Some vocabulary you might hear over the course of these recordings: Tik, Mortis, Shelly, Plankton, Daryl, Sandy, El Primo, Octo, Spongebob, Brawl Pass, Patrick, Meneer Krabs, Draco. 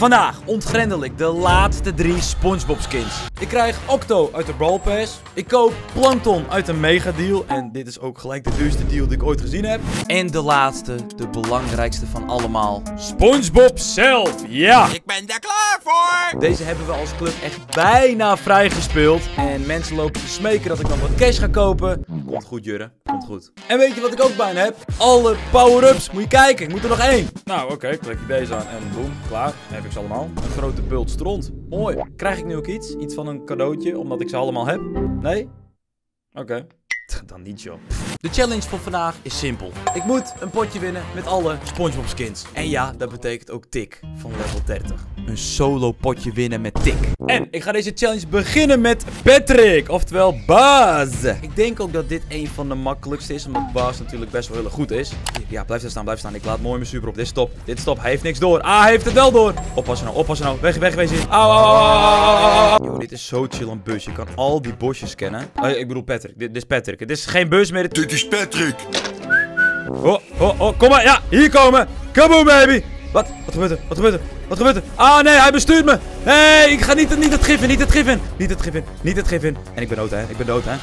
Vandaag ontgrendel ik de laatste 3 Spongebob skins. Ik krijg Octo uit de Brawl Pass. Ik koop Plankton uit een mega deal. En dit is ook gelijk de duurste deal die ik ooit gezien heb. En de laatste, de belangrijkste van allemaal, Spongebob zelf, ja! Ik ben daar klaar voor! Deze hebben we als club echt bijna vrijgespeeld. En mensen lopen te smeken dat ik dan wat cash ga kopen. Komt goed, Jurre. Komt goed. En weet je wat ik ook bijna heb? Alle power-ups. Moet je kijken, ik moet er nog 1. Nou, oké, klik je deze aan en boem, klaar. Dan heb ik ze allemaal. Een grote bult stront. Mooi. Krijg ik nu ook iets? Iets van een cadeautje, omdat ik ze allemaal heb? Nee? Oké. Dan niet, joh. De challenge van vandaag is simpel. Ik moet een potje winnen met alle Spongebob skins. En ja, dat betekent ook Tik van level 30. Een solo potje winnen met Tik. En ik ga deze challenge beginnen met Patrick, oftewel Buzz. Ik denk ook dat dit een van de makkelijkste is, omdat Buzz natuurlijk best wel heel goed is. Ja, blijf daar staan, blijf staan. Ik laat mooi mijn super op. Dit stop, dit stop. Hij heeft niks door. Ah, hij heeft het wel door. Oppassen nou, oppassen nou. Weg, weg, wees in. Au, au, au, au. Yo, dit is zo chill een bus. Je kan al die bosjes kennen. Ik bedoel Patrick. Dit is Patrick. Dit is geen bus meer. Dit is Patrick. Oh, oh, oh. Kom maar. Ja, hier komen. Come on, baby. Wat? Wat gebeurt er? Wat gebeurt er? Wat gebeurt er? Ah, nee, hij bestuurt me. Nee, ik ga niet het gif in. Niet het gif in. Niet het gif in. Niet het gif in. En ik ben dood, hè. Ik ben dood, hè.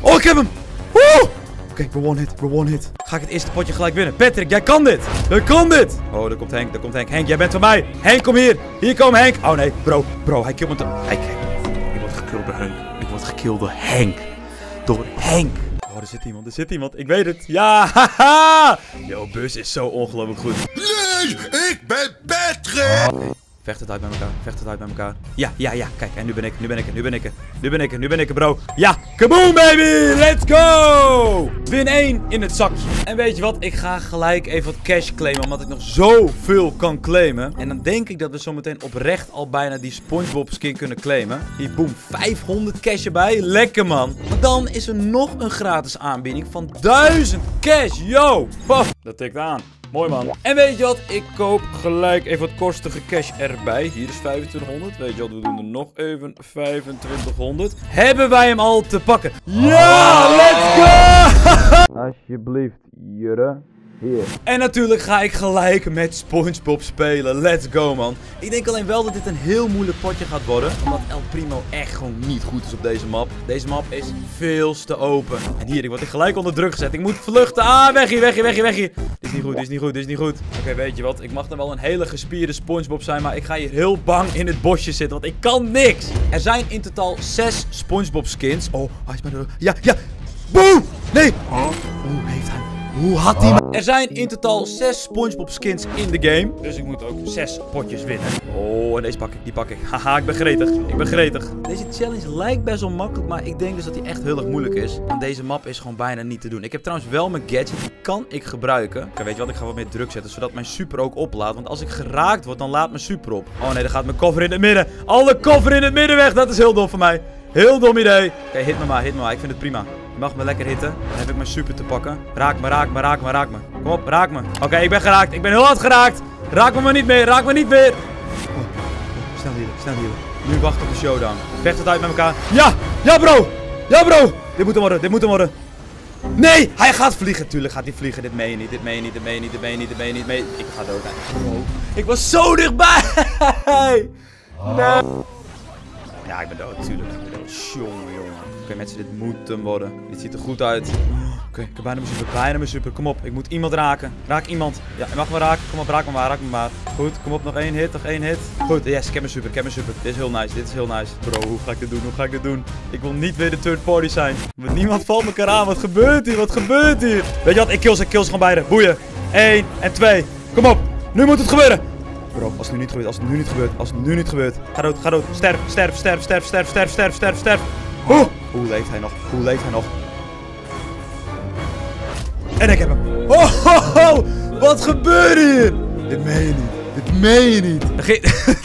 Oh, ik heb hem. Woe! Oké, we one hit. We one hit. Ga ik het eerste potje gelijk winnen? Patrick, jij kan dit. Jij kan dit. Oh, daar komt Henk. Daar komt Henk. Henk, jij bent van mij. Henk, kom hier. Hier komt Henk. Oh, nee. Bro, bro. Hij killt me. Ik word gekild door Henk. Ik word gekild door Henk. Door Henk. Oh, er zit iemand. Er zit iemand. Ik weet het. Ja, haha. Yo, bus is zo ongelooflijk goed. Nee, ik ben Patrick. Oh, vecht het uit bij elkaar. Vecht het uit bij elkaar. Ja, ja, ja. Kijk, en nu ben ik. Nu ben ik. Nu ben ik. Nu ben ik. Nu ben ik, bro. Ja. Kaboom, baby. Let's go. Win 1 in het zakje. En weet je wat? Ik ga gelijk even wat cash claimen, omdat ik nog zoveel kan claimen. En dan denk ik dat we zometeen oprecht al bijna die Spongebob skin kunnen claimen. Hier, boom. 500 cash erbij. Lekker, man. Dan is er nog een gratis aanbieding van 1000 cash. Yo. Paf. Dat tikt aan. Mooi, man. En weet je wat? Ik koop gelijk even wat kostige cash erbij. Hier is 2500. Weet je wat? We doen er nog even 2500. Hebben wij hem al te pakken? Ja, let's go! Alsjeblieft, Jurre. Hier. En natuurlijk ga ik gelijk met Spongebob spelen. Let's go, man. Ik denk alleen wel dat dit een heel moeilijk potje gaat worden. Omdat El Primo echt gewoon niet goed is op deze map. Deze map is veel te open. En hier, ik word gelijk onder druk gezet. Ik moet vluchten. Ah, weg hier, weg hier, weg hier, weg hier. Dit is niet goed, dit is niet goed, dit is niet goed. Oké, weet je wat? Ik mag dan wel een hele gespierde Spongebob zijn. Maar ik ga hier heel bang in het bosje zitten. Want ik kan niks. Er zijn in totaal 6 Spongebob skins. Oh, hij is maar door. Ja, ja. Boom! Nee! Hoe heeft hij? Hoe had die... Er zijn in totaal 6 Spongebob skins in de game. Dus ik moet ook 6 potjes winnen. Oh, en deze pak ik, die pak ik. Haha, ik ben gretig. Ik ben gretig. Deze challenge lijkt best wel makkelijk, maar ik denk dus dat die echt heel erg moeilijk is. Want deze map is gewoon bijna niet te doen. Ik heb trouwens wel mijn gadget, die kan ik gebruiken. Oké, weet je wat? Ik ga wat meer druk zetten, zodat mijn super ook oplaadt. Want als ik geraakt word, dan laat mijn super op. Oh nee, dan gaat mijn cover in het midden. Alle cover in het midden weg. Dat is heel dom van mij. Heel dom idee. Oké, hit me maar, hit me maar. Ik vind het prima. Je mag me lekker hitten. Dan heb ik mijn super te pakken. Raak me, raak me, raak me, raak me. Kom op, raak me. Oké, ik ben geraakt. Ik ben heel hard geraakt. Raak me maar niet meer, raak me niet meer. Oh, snel hier, snel hier. Nu wacht op de showdown. Vecht het uit met elkaar. Ja, ja bro. Ja bro. Dit moet hem worden, dit moet hem worden. Nee, hij gaat vliegen. Tuurlijk gaat hij vliegen. Dit meen je niet, dit meen je niet, dit meen je niet, dit meen je niet, dit meen je niet. Meen je niet. Ik ga dood eigenlijk. Oh. Ik was zo dichtbij. Nee. Ja, ik ben dood, tuurlijk. Jongen, jongen. Oké, mensen, dit moet hem worden. Dit ziet er goed uit. Oké, ik heb bijna mijn super, bijna mijn super. Kom op, ik moet iemand raken. Raak iemand. Ja, je mag me raken. Kom op, raak me maar, raak me maar. Goed, kom op, nog 1 hit, nog 1 hit. Goed, yes, ik heb mijn super, ik heb mijn super. Dit is heel nice, dit is heel nice. Bro, hoe ga ik dit doen, hoe ga ik dit doen? Ik wil niet weer de third party zijn. Want niemand valt elkaar aan, wat gebeurt hier, wat gebeurt hier? Weet je wat, ik kill ze gewoon beide. Boeien. 1 en 2. Kom op, nu moet het gebeuren. Bro, als het nu niet gebeurt, als het nu niet gebeurt, als het nu niet gebeurt. Ga dood, ga dood. Sterf, sterf, sterf, sterf, sterf, sterf, sterf, sterf, sterf. Oh, hoe leeft hij nog? Hoe leeft hij nog? En ik heb hem. Oh, oh, oh. Wat gebeurde hier? Dit meen je niet. Dit meen je niet.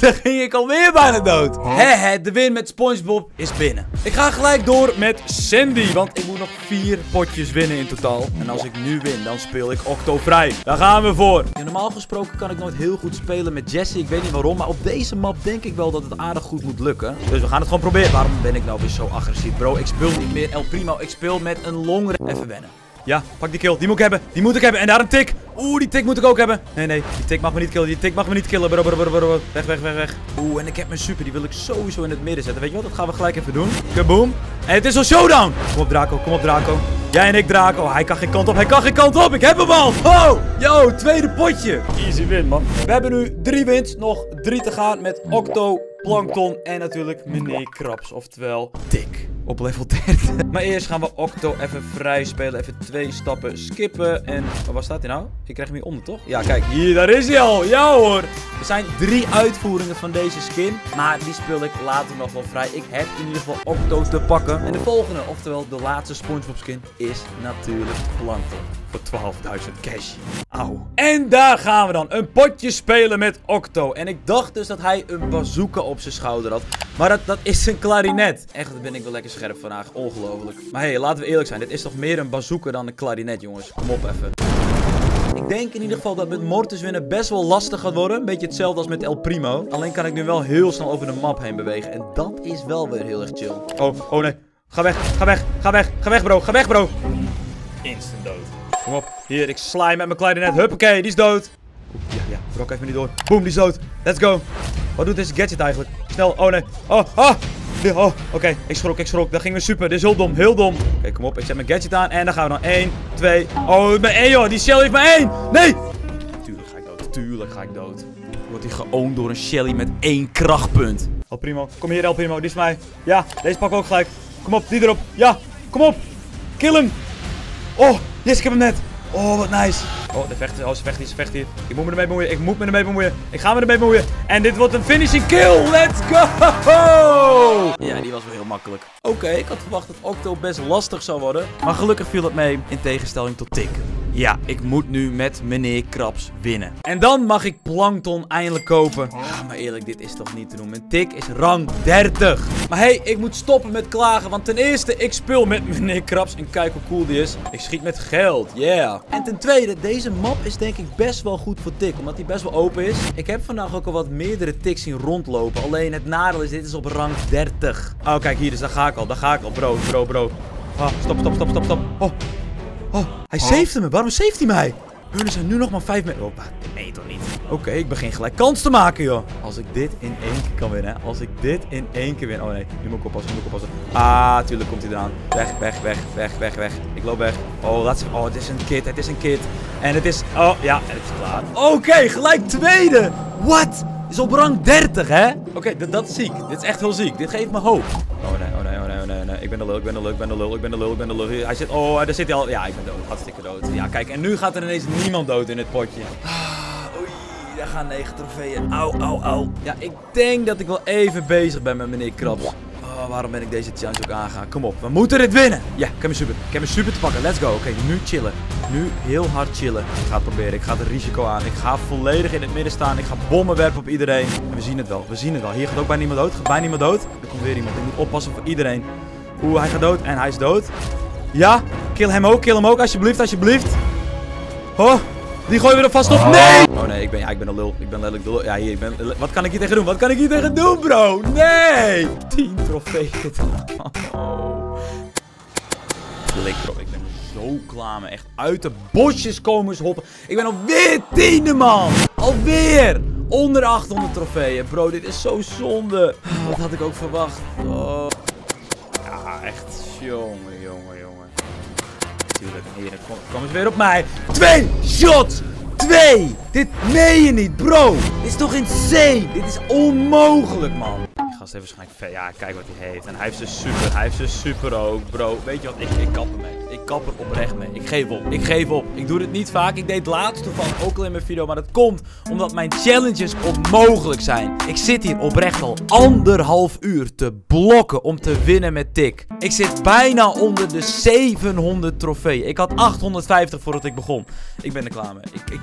Dan ging ik alweer bijna dood. Hè, de win met Spongebob is binnen. Ik ga gelijk door met Sandy. Want ik moet nog 4 potjes winnen in totaal. En als ik nu win, dan speel ik Octo vrij. Daar gaan we voor. Ja, normaal gesproken kan ik nooit heel goed spelen met Jessie. Ik weet niet waarom. Maar op deze map denk ik wel dat het aardig goed moet lukken. Dus we gaan het gewoon proberen. Waarom ben ik nou weer zo agressief, bro? Ik speel niet meer El Primo. Ik speel met een long... Even wennen. Ja, pak die kill. Die moet ik hebben. Die moet ik hebben. En daar een tik. Oeh, die tik moet ik ook hebben. Nee, nee. Die tik mag me niet killen. Die tik mag me niet killen. Bro, bro, bro, bro. Weg, weg, weg, weg. Oeh, en ik heb mijn super. Die wil ik sowieso in het midden zetten. Weet je wat? Dat gaan we gelijk even doen. Kaboom. En het is al showdown. Kom op, Draco. Kom op, Draco. Jij en ik, Draco. Hij kan geen kant op. Hij kan geen kant op. Ik heb hem al. Oh. Yo, tweede potje. Easy win, man. We hebben nu 3 wins. Nog 3 te gaan met Octo, Plankton en natuurlijk Meneer Krabs. Oftewel, tik. Op level 30. Maar eerst gaan we Octo even vrij spelen. Even 2 stappen skippen. En waar staat hij nou? Ik krijg hem hier onder, toch? Ja, kijk. Hier, daar is hij al. Ja hoor. Er zijn 3 uitvoeringen van deze skin. Maar die speel ik later nog wel vrij. Ik heb in ieder geval Octo's te pakken. En de volgende, oftewel de laatste Spongebob skin, is natuurlijk Plankton. Voor 12.000 cash. Au. En daar gaan we dan. Een potje spelen met Octo. En ik dacht dus dat hij een bazooka op zijn schouder had. Maar dat is een klarinet. Echt, dat ben ik wel lekker scherp vandaag. Ongelooflijk. Maar hé, laten we eerlijk zijn. Dit is toch meer een bazooka dan een klarinet, jongens. Kom op even. Ik denk in ieder geval dat met Mortis winnen best wel lastig gaat worden. Een beetje hetzelfde als met El Primo. Alleen kan ik nu wel heel snel over de map heen bewegen. En dat is wel weer heel erg chill. Oh, oh nee. Ga weg, ga weg, ga weg. Ga weg, bro. Ga weg, bro. Instant dood. Kom op. Hier, ik sla met mijn klarinet. Huppakee, die is dood. Ja, ja. Brok even niet door. Boom, die is dood. Let's go. Wat doet deze gadget eigenlijk? Snel. Oh nee. Oh, oh. Oh, oké. Okay. Ik schrok, ik schrok. Dat ging weer super. Dit is heel dom, heel dom. Oké, okay, kom op. Ik zet mijn gadget aan. En dan gaan we dan 1, 2. Oh, maar 1, joh. Die Shelly heeft maar 1. Nee. Tuurlijk ga ik dood. Tuurlijk ga ik dood. Wordt hij geoond door een Shelly met 1 krachtpunt. El Primo. Kom hier, El Primo. Die is mij. Ja, deze pak ik ook gelijk. Kom op, die erop. Ja, kom op. Kill hem. Oh, yes, ik heb hem net. Oh, wat nice. Oh, de vecht, oh, ze vecht hier, ze vecht hier. Ik moet me ermee bemoeien, ik moet me ermee bemoeien. Ik ga me ermee bemoeien. En dit wordt een finishing kill. Let's go! Ja, die was wel heel makkelijk. Oké, ik had verwacht dat Octo best lastig zou worden. Maar gelukkig viel dat mee, in tegenstelling tot Tik. Ja, ik moet nu met Meneer Krabs winnen. En dan mag ik Plankton eindelijk kopen. Ja, maar eerlijk, dit is toch niet te doen. Mijn tik is rang 30. Maar hé, ik moet stoppen met klagen. Want ten eerste, ik speel met Meneer Krabs. En kijk hoe cool die is. Ik schiet met geld. Yeah. En ten tweede, deze map is denk ik best wel goed voor tik. Omdat die best wel open is. Ik heb vandaag ook al wat meerdere tics zien rondlopen. Alleen het nadeel is, dit is op rang 30. Oh, kijk hier. Dus daar ga ik al. Daar ga ik al. Bro, bro, bro. Oh, stop, stop, stop, stop, stop. Oh. Oh, hij saved me. Waarom saved hij mij? Er zijn nu nog maar 5 mensen. Oh, nee toch niet. Oké, ik begin gelijk kans te maken, joh. Als ik dit in 1 keer kan winnen. Als ik dit in 1 keer win. Oh nee, nu moet ik oppassen, nu moet ik oppassen. Ah, tuurlijk komt hij eraan. Weg, weg, weg, weg, weg, weg. Ik loop weg. Oh, laat ze... Oh, het is een kid, het is een kid. En het is... Oh, ja, het is klaar. Oké, gelijk 2e. Wat? Het is op rang 30, hè? Oké, dat is ziek. Dit is echt heel ziek. Dit geeft me hoop. Oh nee, oh nee, oh nee, oh nee, oh nee. Ik ben de lul, ik ben de lul, ik ben de lul, ik ben de lul, ik ben de lul. Hij zit... Oh, daar zit hij al... Ja, ik ben dood. Hartstikke dood. Ja, kijk, en nu gaat er ineens niemand dood in het potje. Oei, daar gaan 9 trofeeën. Au, au, au. Ja, ik denk dat ik wel even bezig ben met Meneer Krabs. Oh, waarom ben ik deze challenge ook aangegaan? Kom op, we moeten dit winnen. Ja, ik heb mijn super. Ik heb mijn super te pakken. Let's go. Oké, nu chillen. Nu heel hard chillen. Ik ga het proberen. Ik ga het risico aan. Ik ga volledig in het midden staan. Ik ga bommen werpen op iedereen. En we zien het wel. We zien het wel. Hier gaat ook bijna niemand dood. Gaat bijna niemand dood. Er komt weer iemand. Ik moet oppassen voor iedereen. Oeh, hij gaat dood. En hij is dood. Ja, kill hem ook. Kill hem ook. Alsjeblieft, alsjeblieft. Oh, die gooien we er vast op. Nee! Oh nee, ik ben een lul. Ik ben letterlijk de lul. Ja, hier, ik ben... Wat kan ik hier tegen doen? Wat kan ik hier tegen doen, bro? Nee! 10 trofeeën. Oh. Klik erop. Ik ben zo klaar me. Echt uit de bosjes komen ze hoppen. Ik ben alweer 10e, man. Alweer. Onder 800 trofeeën. Bro, dit is zo zonde. Wat had ik ook verwacht. Oh. Ja, echt. Jongen, jongen, jongen. Tuurlijk. Hier, dan komen ze weer op mij. 2 shots. 2! Dit meen je niet, bro! Dit is toch insane! Dit is onmogelijk, man! Die gast heeft waarschijnlijk... Ja, kijk wat hij heeft. En hij heeft zijn super. Hij heeft zijn super ook, bro. Weet je wat? Ik kap er mee. Ik kap er oprecht mee. Ik geef op. Ik geef op. Ik doe dit niet vaak. Ik deed laatst toevallig ook al in mijn video. Maar dat komt omdat mijn challenges onmogelijk zijn. Ik zit hier oprecht al 1,5 uur te blokken om te winnen met tik. Ik zit bijna onder de 700 trofeeën. Ik had 850 voordat ik begon. Ik ben er klaar mee.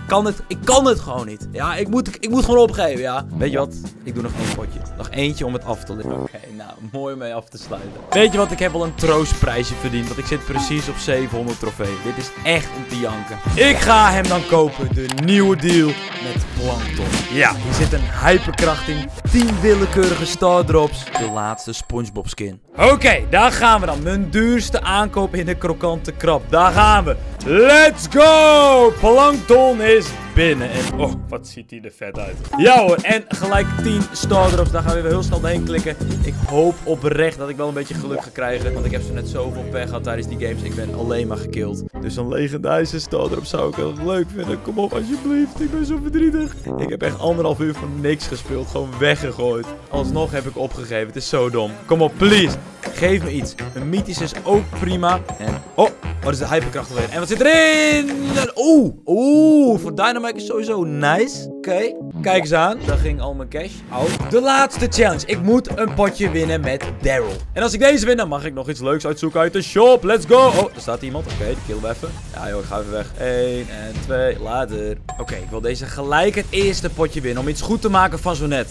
Ik kan het gewoon niet. Ja, ik moet gewoon opgeven, ja. Weet je wat? Ik doe nog 1 potje. Nog eentje om het af te lichten. Oké, nou, mooi mee af te sluiten. Weet je wat? Ik heb wel een troostprijsje verdiend. Want ik zit precies op 700 trofee. Dit is echt om te janken. Ik ga hem dan kopen. De nieuwe deal met Plankton. Ja, hier zit een hyperkracht in. 10 willekeurige star drops. De laatste Spongebob skin. Oké, daar gaan we dan. Mijn duurste aankoop in de krokante krab. Daar gaan we. Let's go! Plankton is binnen. En oh, wat ziet hij er vet uit. Ja hoor, en gelijk 10 stardrops. Daar gaan we weer heel snel doorheen klikken. Ik hoop oprecht dat ik wel een beetje geluk ga krijgen. Want ik heb zo net zoveel pech gehad tijdens die games. Ik ben alleen maar gekild. Dus een legendarische stardrop zou ik heel leuk vinden. Kom op alsjeblieft, ik ben zo verdrietig. Ik heb echt 1,5 uur van niks gespeeld. Gewoon weggegooid. Alsnog heb ik opgegeven. Het is zo dom. Kom op, please. Geef me iets. Een mythisch is ook prima. En oh, wat is de hyperkracht alweer? En wat zit erin? Oeh, oeh. Voor Dynamite is sowieso nice. Oké, kijk eens aan. Daar ging al mijn cash. Au. De laatste challenge. Ik moet een potje winnen met Daryl. En als ik deze win, dan mag ik nog iets leuks uitzoeken uit de shop. Let's go. Oh, er staat iemand. Oké, die killen we even. Ja joh, ik ga even weg. 1 en 2. Later. Oké, ik wil deze gelijk het eerste potje winnen. Om iets goed te maken van zo net.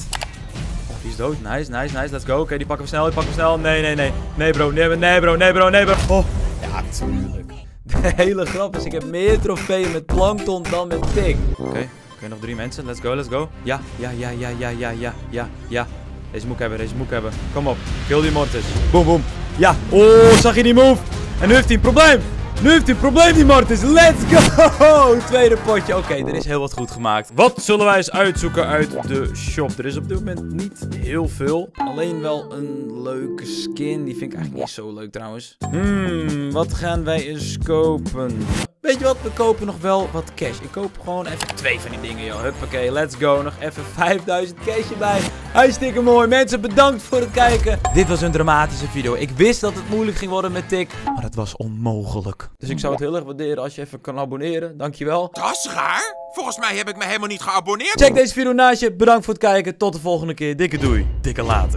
Die is dood. Nice, nice, nice. Let's go. Oké, die pakken we snel. Die pakken we snel. Nee, nee, nee. Nee, bro. Nee, nee, bro. Nee, bro. Nee, bro. Oh. Ja, tuurlijk. De hele grap is, ik heb meer trofeeën met Plankton dan met Pig. Oké, nog 3 mensen. Let's go, let's go. Ja, ja, ja, ja, ja, ja, ja, ja, ja. Deze moet ik hebben, deze moet ik hebben. Kom op. Kill die Mortis. Boom, boom. Ja. Oh, zag je die move? En nu heeft hij een probleem. Nu heeft hij een probleem, die Mortis. Let's go! Tweede potje. Oké, er is heel wat goed gemaakt. Wat zullen wij eens uitzoeken uit de shop? Er is op dit moment niet heel veel. Alleen wel een leuke skin. Die vind ik eigenlijk niet zo leuk trouwens. Wat gaan wij eens kopen? Weet je wat? We kopen nog wel wat cash. Ik koop gewoon even 2 van die dingen, joh. Huppakee, let's go. Nog even 5000 cash erbij. Hartstikke mooi. Mensen, bedankt voor het kijken. Dit was een dramatische video. Ik wist dat het moeilijk ging worden met Tik, maar het was onmogelijk. Dus ik zou het heel erg waarderen als je even kan abonneren. Dankjewel. Dat is raar. Volgens mij heb ik me helemaal niet geabonneerd. Check deze video naast je. Bedankt voor het kijken. Tot de volgende keer. Dikke doei. Dikke later.